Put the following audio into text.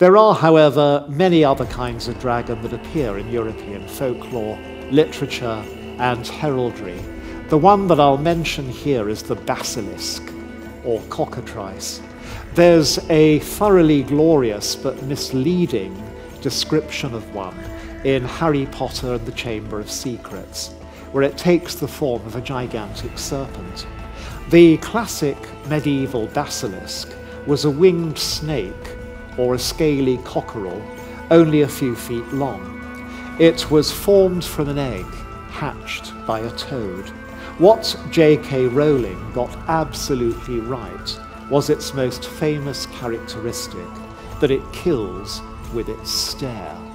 There are, however, many other kinds of dragon that appear in European folklore, literature, and heraldry. The one that I'll mention here is the basilisk, or cockatrice. There's a thoroughly glorious but misleading description of one in Harry Potter and the Chamber of Secrets, where it takes the form of a gigantic serpent. The classic medieval basilisk was a winged snake or a scaly cockerel, only a few feet long. It was formed from an egg, hatched by a toad. What J.K. Rowling got absolutely right was its most famous characteristic, that it kills with its stare.